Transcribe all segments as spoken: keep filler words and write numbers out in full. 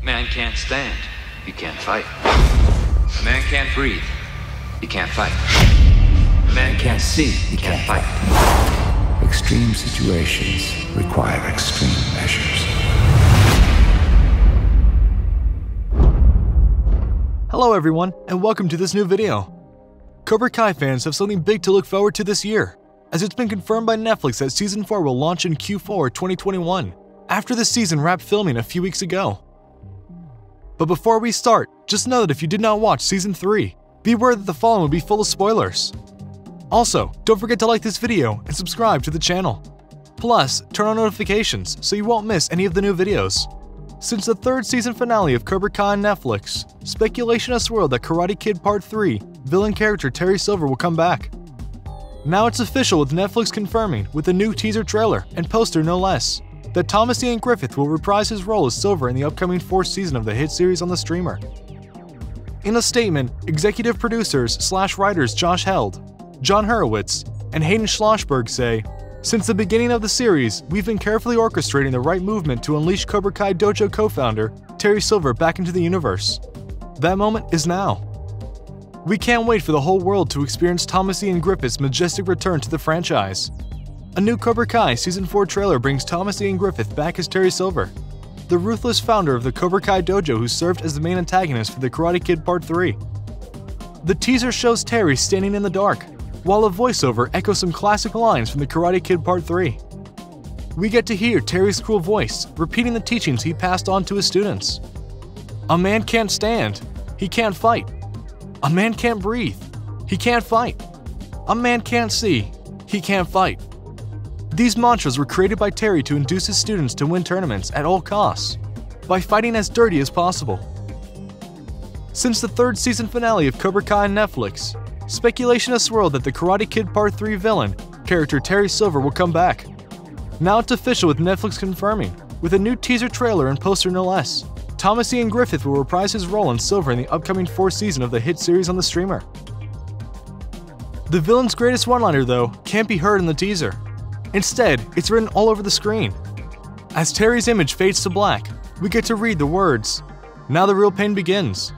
A man can't stand, you can't fight. A man can't breathe, you can't fight. A man can't see, you can't fight. Extreme situations require extreme measures. Hello everyone, and welcome to this new video. Cobra Kai fans have something big to look forward to this year, as it's been confirmed by Netflix that Season four will launch in Q four twenty twenty-one, after the season wrapped filming a few weeks ago. But before we start, just know that if you did not watch Season three, beware that the following will be full of spoilers. Also, don't forget to like this video and subscribe to the channel. Plus, turn on notifications so you won't miss any of the new videos. Since the third season finale of Cobra Kai on Netflix, speculation has swirled that Karate Kid Part three villain character Terry Silver will come back. Now it's official, with Netflix confirming, with a new teaser trailer and poster no less, that Thomas Ian Griffith will reprise his role as Silver in the upcoming fourth season of the hit series on the streamer. In a statement, executive producers slash writers Josh Held, John Hurwitz, and Hayden Schlossberg say, "Since the beginning of the series, we've been carefully orchestrating the right movement to unleash Cobra Kai Dojo co-founder Terry Silver back into the universe. That moment is now. We can't wait for the whole world to experience Thomas Ian Griffith's majestic return to the franchise." A new Cobra Kai Season four trailer brings Thomas Ian Griffith back as Terry Silver, the ruthless founder of the Cobra Kai Dojo who served as the main antagonist for the Karate Kid Part three. The teaser shows Terry standing in the dark, while a voiceover echoes some classic lines from the Karate Kid Part three. We get to hear Terry's cool voice, repeating the teachings he passed on to his students. A man can't stand, he can't fight. A man can't breathe, he can't fight. A man can't see, he can't fight. These mantras were created by Terry to induce his students to win tournaments at all costs, by fighting as dirty as possible. Since the third season finale of Cobra Kai on Netflix, speculation has swirled that the Karate Kid Part three villain character Terry Silver will come back. Now it's official, with Netflix confirming, with a new teaser trailer and poster no less, Thomas Ian Griffith will reprise his role in Silver in the upcoming fourth season of the hit series on the streamer. The villain's greatest one-liner, though, can't be heard in the teaser. Instead, it's written all over the screen. As Terry's image fades to black, we get to read the words, "Now the real pain begins."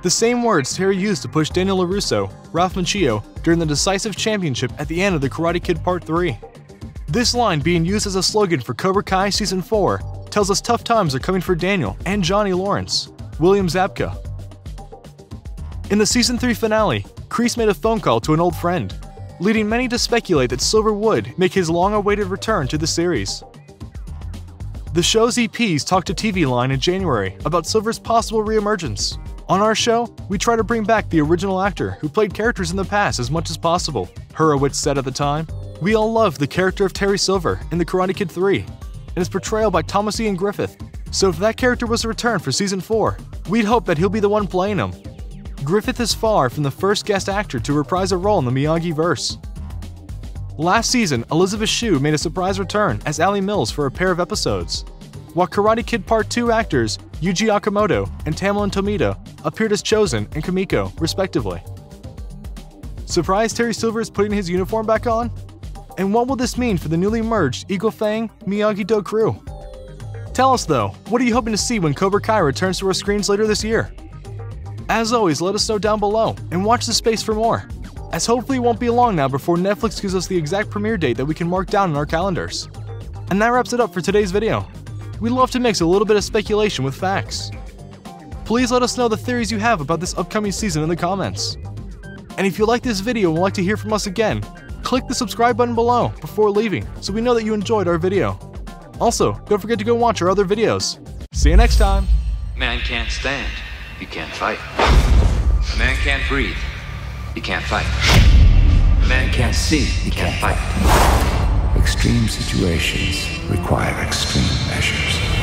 The same words Terry used to push Daniel LaRusso, Ralph Macchio, during the decisive championship at the end of the Karate Kid Part three. This line, being used as a slogan for Cobra Kai Season four, tells us tough times are coming for Daniel and Johnny Lawrence, William Zabka. In the Season three finale, Kreese made a phone call to an old friend, leading many to speculate that Silver would make his long-awaited return to the series. The show's E Ps talked to T V Line in January about Silver's possible reemergence. On our show, we try to bring back the original actor who played characters in the past as much as possible, Hurwitz said at the time. "We all loved the character of Terry Silver in the Karate Kid three, and his portrayal by Thomas Ian Griffith, so if that character was a return for Season four, we'd hope that he'll be the one playing him." Griffith is far from the first guest actor to reprise a role in the Miyagi-verse. Last season, Elizabeth Shue made a surprise return as Ali Mills for a pair of episodes, while Karate Kid Part two actors Yuji Akamoto and Tamlyn Tomita appeared as Chosen and Kamiko, respectively. Surprised Terry Silver is putting his uniform back on? And what will this mean for the newly merged Eagle Fang Miyagi-Do crew? Tell us though, what are you hoping to see when Cobra Kai returns to our screens later this year? As always, let us know down below and watch the space for more, as hopefully it won't be long now before Netflix gives us the exact premiere date that we can mark down in our calendars. And that wraps it up for today's video. We love to mix a little bit of speculation with facts. Please let us know the theories you have about this upcoming season in the comments. And if you like this video and would like to hear from us again, click the subscribe button below before leaving so we know that you enjoyed our video. Also, don't forget to go watch our other videos. See you next time! Man can't stand, you can't fight. A man can't breathe, you can't fight. A man can't see, you can't fight. Extreme situations require extreme measures.